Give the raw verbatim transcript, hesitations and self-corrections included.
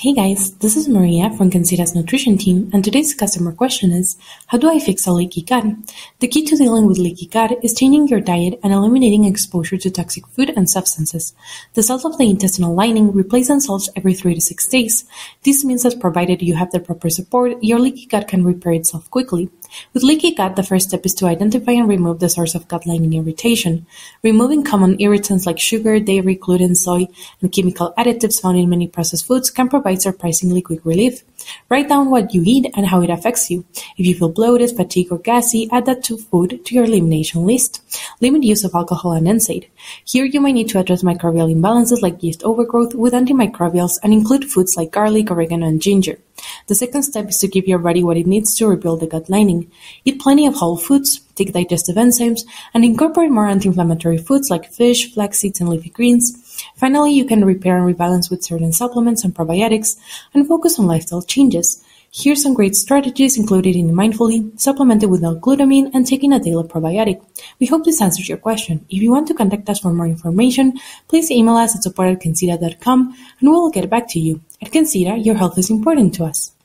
Hey guys, this is Maria from CanXida's nutrition team, and today's customer question is, how do I fix a leaky gut? The key to dealing with leaky gut is changing your diet and eliminating exposure to toxic food and substances. The cells of the intestinal lining replace themselves every three to six days. This means that provided you have the proper support, your leaky gut can repair itself quickly. With leaky gut, the first step is to identify and remove the source of gut lining irritation. Removing common irritants like sugar, dairy, gluten, soy, and chemical additives found in many processed foods can provide surprisingly quick relief. Write down what you eat and how it affects you. If you feel bloated, fatigued, or gassy, add that to food to your elimination list. Limit use of alcohol and N SAID. Here you might need to address microbial imbalances like yeast overgrowth with antimicrobials and include foods like garlic, oregano, and ginger. The second step is to give your body what it needs to rebuild the gut lining. Eat plenty of whole foods, take digestive enzymes, and incorporate more anti-inflammatory foods like fish, flax seeds, and leafy greens. Finally, you can repair and rebalance with certain supplements and probiotics, and focus on lifestyle changes. Here are some great strategies included in Mindfully, supplemented with L-glutamine, and taking a daily probiotic. We hope this answers your question. If you want to contact us for more information, please email us at support at CanXida dot com, and we will get back to you. At CanXida, your health is important to us.